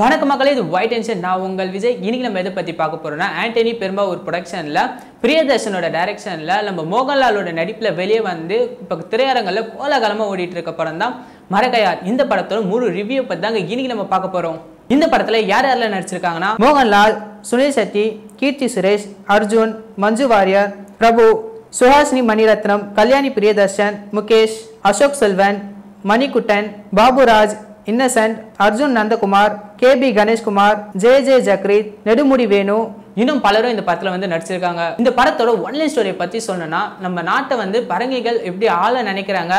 வணக்கம் மக்களே, இது வைட் டென்ஷன். நான் உங்கள் விஜய். இன்னைக்கு நம்ம எதை பற்றி பார்க்க போகிறோம்னா, ஆண்டனி பெரும்பாவூர் ப்ரொடக்ஷனில் பிரியதர்ஷனோட டைரக்ஷனில் நம்ம மோகன்லாலோட நடிப்பில் வெளியே வந்து இப்போ திரையரங்களில் கோலாகலமாக ஓடிட்டு இருக்க படம் தான் மரக்கையார். இந்த படத்தோட முழு ரிவ்யூ பற்றி தாங்க இன்னைக்கு நம்ம பார்க்க போகிறோம். இந்த படத்தில் யார் யாரெல்லாம் நடிச்சிருக்காங்கன்னா, Mohanlal, Sunil Shetty, Keerthy Suresh, Arjun, Manju Warrier, Prabhu, Suhasini Maniratnam, Kalyani Priyadarshan, Mukesh, Ashok Selvan, Manikuttan, Baburaj, Innocent, Arjun Nandakumar, K. B. Ganeshkumar, J. J. Jagrit, Nedumudi Venu, இன்னும் பலரும் இந்த படத்தில் வந்து நடிச்சிருக்காங்க. இந்த படத்தோட ஒன்லைன் ஸ்டோரியை பற்றி சொல்லணும்னா, நம்ம நாட்டை வந்து பரங்கிகள் எப்படி ஆள நினைக்கிறாங்க,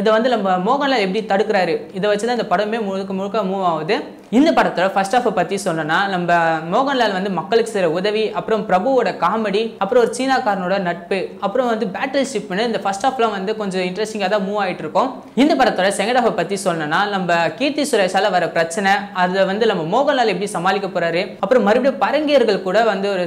இதை வந்து நம்ம மோகன்லால் எப்படி தடுக்கிறாரு, இதை வச்சு தான் இந்த படமே முழுக்க முழுக்க மூவ் ஆகுது. இந்த படத்தோட ஃபர்ஸ்ட் ஆஃப் பற்றி சொன்னோன்னா, நம்ம மோகன்லால் வந்து மக்களுக்கு செய்கிற உதவி, அப்புறம் பிரபுவோட காமெடி, அப்புறம் ஒரு சீனாக்காரனோட நட்பு, அப்புறம் வந்து பேட்டில் ஷிப்னு இந்த ஃபர்ஸ்ட் ஆஃப்லாம் வந்து கொஞ்சம் இன்ட்ரெஸ்டிங்காக தான் மூவ் ஆகிட்டு இருக்கும். இந்த படத்தோட செகண்ட் ஆஃப் பற்றி சொன்னோன்னா, நம்ம கீர்த்தி சுரேஷால் வர பிரச்சனை, அதை வந்து நம்ம மோகன்லால் எப்படி சமாளிக்க போகிறாரு, அப்புறம் மறுபடியும் பரங்கியர்கள் கூட வந்து ஒரு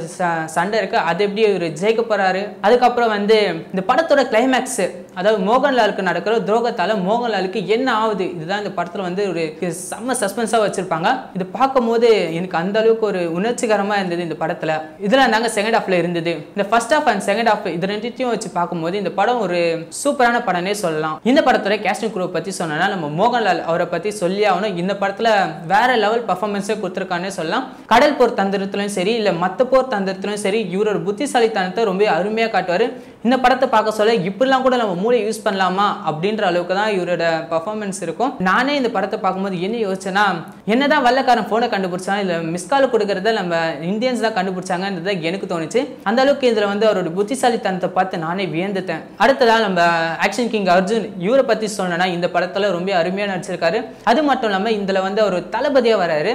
சண்டை இருக்குது, அது எப்படி ஒரு ஜெயிக்க போகிறாரு, அதுக்கப்புறம் வந்து இந்த படத்தோட கிளைமேக்ஸு, அதாவது மோகன்லாலுக்கு நடக்கிற துரோகத்தால் மோகன்லாலுக்கு என்ன ஆகுது, இதுதான் இந்த படத்தில் வந்து ஒரு செம்ம சஸ்பென்ஸாக வச்சுருப்பாங்க. இது பார்க்கும் போது எனக்கு அந்த அளவுக்கு ஒரு உணர்ச்சிகரமா இருந்தது இந்த படத்துல. இதெல்லாம் நாங்க செகண்ட் ஹாஃப்ல இருந்தது. இந்த first half and second half இது ரெண்டுத்தையும் வச்சு பார்க்கும்போது இந்த படம் ஒரு சூப்பரான படம்னே சொல்லலாம். இந்த படத்தோட கேஸ்டிங் குரூப் பத்தி சொன்னா, நம்ம மோகன்லால் அவரை பத்தி சொல்லி ஆகணும். இந்த படத்துல வேற லெவல் பர்ஃபார்மன்ஸே கொடுத்துருக்கானே சொல்லலாம். கடல் போர் தந்திரத்திலும் சரி, இல்ல மத்த போர் தந்திரத்திலும் சரி, இவரோட புத்திசாலித்தனத்தை ரொம்ப அருமையா காட்டுவாரு. இந்த படத்தை பார்க்க சொல்ல இப்படிலாம் கூட நம்ம மூளை யூஸ் பண்ணலாமா அப்படின்ற அளவுக்கு தான் இவரோட பர்ஃபார்மன்ஸ் இருக்கும். நானே இந்த படத்தை பார்க்கும்போது என்ன யோசிச்சேன்னா, என்னதான் வல்லக்காரன் ஃபோனை கண்டுபிடிச்சாலும் இல்லை மிஸ்கால் கொடுக்கறத நம்ம இந்தியன்ஸ் தான் கண்டுபிடிச்சாங்கன்றத எனக்கு தோணுச்சு. அந்த அளவுக்கு இதில் வந்து அவரோட புத்திசாலித்தனத்தை பார்த்து நானே வியந்துட்டேன். அடுத்ததான் நம்ம ஆக்ஷன் கிங் அர்ஜுன். இவரை பற்றி சொன்னோன்னா, இந்த படத்தில் ரொம்ப அருமையாக நடிச்சிருக்காரு. அது மட்டும் இல்லாமல் இதில் வந்து அவர் தளபதியாக வராரு.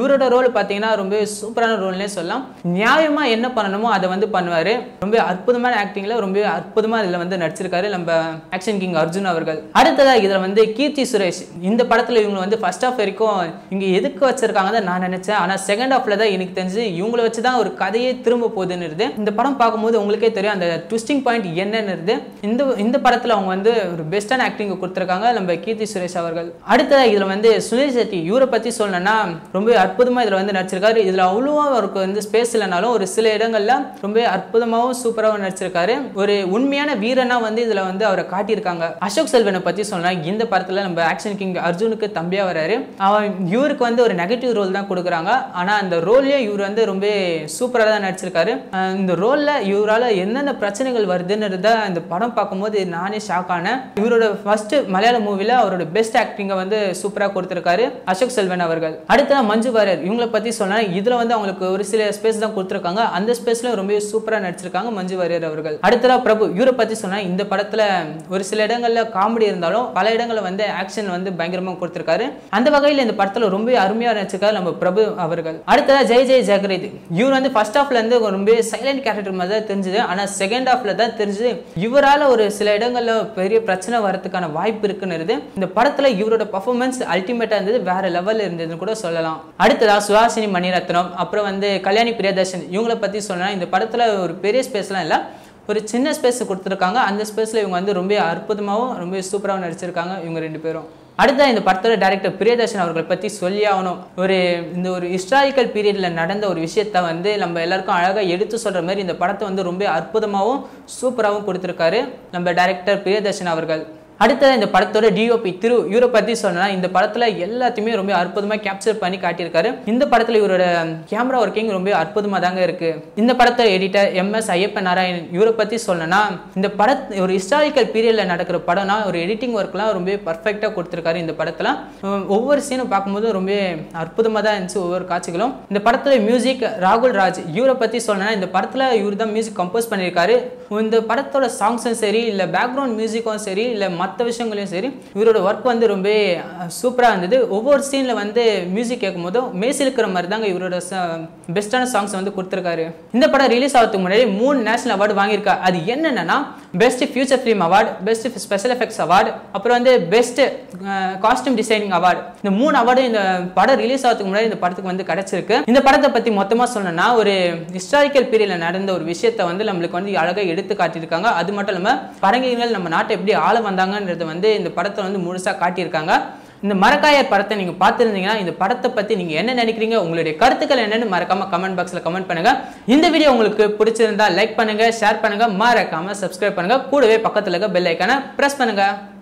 இவரோட ரோல் பார்த்தீங்கன்னா ரொம்ப சூப்பரான ரோல்னே சொல்லலாம். நியாயமாக என்ன பண்ணணுமோ அதை வந்து பண்ணுவார். ரொம்ப அற்புதமான ஆக்டிங்கில் ரொம்ப அற்புதமாக இதில் வந்து நடிச்சிருக்காரு நம்ம ஆக்ஷன் கிங் அர்ஜுன் அவர்கள். அடுத்ததாக இதில் வந்து கீர்த்தி சுரேஷ். இந்த படத்தில் இவங்க வந்து ஃபர்ஸ்ட் ஆஃப் வரைக்கும் இங்க எதுக்கு வச்சிருக்காங்க நான் நினைச்சேன். ஆனா செகண்ட் ஹாஃப்ல தான் எனக்கு தெரிஞ்சு இவங்களை வச்சுதான் ஒரு கதையே திரும்ப போகுதுன்னு. இந்த படம் பார்க்கும்போது உங்களுக்கே தெரியும் அந்த ட்விஸ்டிங் பாயிண்ட் என்னன்னு. இந்த படத்துல அவங்க வந்து ஒரு பெஸ்டான ஆக்டிங் கொடுத்துருக்காங்க நம்ம கீர்த்தி சுரேஷ் அவர்கள். அடுத்ததா இதுல வந்து சுனில் செட்டி. இவரை பத்தி சொல்லணும்னா ரொம்ப அற்புதமா இதுல வந்து நடிச்சிருக்காரு. இதுல அவ்வளவா அவருக்கு வந்து ஸ்பேஸ் இல்லைனாலும் ஒரு சில இடங்கள்ல ரொம்ப அற்புதமாகவும் சூப்பராகவும் நடிச்சிருக்காரு. ஒரு உண்மையான வீரனா வந்து இதுல வந்து அவரை காட்டியிருக்காங்க. அசோக் செல்வனை பத்தி சொன்னா, இந்த படத்துல நம்ம ஆக்ஷன் கிங் அர்ஜுனுக்கு தம்பியா வராரு. இவருக்கு வந்து ஒரு நெகட்டிவ் ரோல் தான் கொடுக்குறாங்க. ஆனால் அந்த ரோல்லையும் இவர் வந்து ரொம்ப சூப்பராக தான் நடிச்சிருக்காரு. இந்த ரோலில் இவரால் என்னென்ன பிரச்சனைகள் வருதுன்னுறத இந்த படம் பார்க்கும்போது நானே ஷாக் ஆனேன். இவரோட ஃபர்ஸ்ட் மலையாள மூவியில் அவரோட பெஸ்ட் ஆக்டிங்கை வந்து சூப்பராக கொடுத்துருக்காரு அசோக் செல்வன் அவர்கள். அடுத்ததான் மஞ்சு வாரியர். இவங்களை பற்றி சொன்னால், இதில் வந்து அவங்களுக்கு ஒரு சில ஸ்பேஸ் தான் கொடுத்துருக்காங்க. அந்த ஸ்பேஸில் ரொம்ப சூப்பராக நடிச்சிருக்காங்க மஞ்சு வாரியர் அவர்கள். அடுத்ததாக பிரபு. இவரை பற்றி சொன்னால், இந்த படத்தில் ஒரு சில இடங்களில் காமெடி இருந்தாலும் பல இடங்களில் வந்து ஆக்ஷன் வந்து பயங்கரமாக கொடுத்துருக்காரு. அந்த வகையில் இந்த படத்தில் ரொம்ப அருமையா நடிச்சிருக்காரு நம்ம பிரபு அவர்கள். அடுத்ததா ஜெய் ஜெய் ஜக்ரித். இவர் வந்து ஃபர்ஸ்ட் ஹாஃப்ல இருந்து ரொம்ப சைலண்ட் கேரக்டர் மாதிரி தான் தெரிஞ்சது. ஆனா செகண்ட் ஹாஃப்ல தான் தெரிஞ்சது இவரால் ஒரு சில இடங்கள்ல பெரிய பிரச்சனை வரதுக்கான வாய்ப்பு இருக்குன்னு. இந்த படத்துல இவரோட பர்ஃபார்மன்ஸ் அல்டிமேட்டா இருந்தது, வேற லெவல் இருந்ததுன்னு கூட சொல்லலாம். அடுத்ததா சுஹாசினி மணிரத்னம், அப்புறம் வந்து கல்யாணி பிரியதர்ஷன். இவங்களை பத்தி சொன்னா, இந்த படத்துல ஒரு பெரிய ஸ்பேஸ்லாம் இல்லை, ஒரு சின்ன ஸ்பேஸ் கொடுத்துருக்காங்க. அந்த ஸ்பேஸ்ல இவங்க வந்து ரொம்ப அற்புதமாகவும் ரொம்ப சூப்பராகவும் நடிச்சிருக்காங்க இவங்க ரெண்டு பேரும். அடுத்ததான் இந்த படத்தோட டைரக்டர் பிரியதர்ஷன் அவர்களை பற்றி சொல்லி ஆகணும். இந்த ஒரு ஹிஸ்டாரிக்கல் பீரியடில் நடந்த ஒரு விஷயத்த வந்து நம்ம எல்லாருக்கும் அழகாக எடுத்து சொல்கிற மாதிரி இந்த படத்தை வந்து ரொம்ப அற்புதமாகவும் சூப்பராகவும் கொடுத்துருக்காரு நம்ம டைரக்டர் பிரியதர்ஷன் அவர்கள். அடுத்ததான் இந்த படத்தோட டிஓபி திரு. இவரை பற்றி சொன்னால், இந்த படத்தில் எல்லாத்தையுமே ரொம்ப அற்புதமாக கேப்சர் பண்ணி காட்டியிருக்காரு. இந்த படத்தில் இவரோட கேமரா ஒர்க்கிங் ரொம்ப அற்புதமாக தாங்க இருக்குது. இந்த படத்தோட எடிட்டர் MS ஐயப்பன் நாராயண். இவரை பற்றி சொன்னா, இந்த படத்தை ஒரு ஹிஸ்டாரிக்கல் பீரியடில் நடக்கிற படம்னா ஒரு எடிட்டிங் ஒர்க்லாம் ரொம்ப பர்ஃபெக்டாக கொடுத்துருக்காரு. இந்த படத்தில் ஒவ்வொரு சீனும் பார்க்கும்போது ரொம்ப அற்புதமாக தான் இருந்துச்சு ஒவ்வொரு காட்சிகளும். இந்த படத்தில் மியூசிக் ராகுல் ராஜ். இவரை பற்றி சொன்னா, இந்த படத்தில் இவர் தான் மியூசிக் கம்போஸ் பண்ணியிருக்காரு. இந்த படத்தோட சாங்ஸும் சரி, இல்லை பேக்ரவுண்ட் மியூசிக்கும் சரி, இல்லை மற்ற விஷயங்களையும் சரி, இவரோட ஒர்க் வந்து ரொம்ப சூப்பராக இருந்தது. ஒவ்வொரு சீன்ல வந்து மியூசிக் கேட்கும் போதும் மேசிலுக்கிற மாதிரி தாங்க இவரோட பெஸ்டான சாங்ஸ் வந்து கொடுத்துருக்காரு. இந்த படம் ரிலீஸ் ஆகிறதுக்கு முன்னாடி 3 நேஷனல் அவார்டு வாங்கியிருக்கா. அது என்னன்னா, best future film award, best special effects award, அப்புறம் வந்து பெஸ்ட் காஸ்டியூம் டிசைனிங் அவார்டு. இந்த 3 அவார்டு இந்த படம் ரிலீஸ் ஆகிறதுக்கு முன்னாடி இந்த படத்துக்கு வந்து கிடைச்சிருக்கு. இந்த படத்தை பற்றி மொத்தமாக சொன்னா, ஒரு ஹிஸ்டாரிக்கல் பீரியடில் நடந்த ஒரு விஷயத்தை வந்து நம்மளுக்கு வந்து அழகாக எடுத்து காட்டியிருக்காங்க. அது மட்டும் இல்லாமல் பரங்கிகள் நம்ம நாட்டை எப்படி ஆள வந்தாங்கன்றது வந்து இந்த படத்தை வந்து முழுசாக காட்டியிருக்காங்க. இந்த மரக்காயர் படத்தை நீங்க பார்த்திருந்தீங்கன்னா இந்த படத்தை பத்தி நீங்க என்ன நினைக்கிறீங்க உங்களுடைய கருத்துக்கள் என்னன்னு மறக்காம கமெண்ட் பாக்ஸ்ல கமெண்ட் பண்ணுங்க இந்த வீடியோ உங்களுக்கு பிடிச்சிருந்தா லைக் பண்ணுங்க ஷேர் பண்ணுங்க மறக்காம Subscribe பண்ணுங்க கூடவே பக்கத்துல இருக்க பெல் ஐகானை பிரஸ் பண்ணுங்க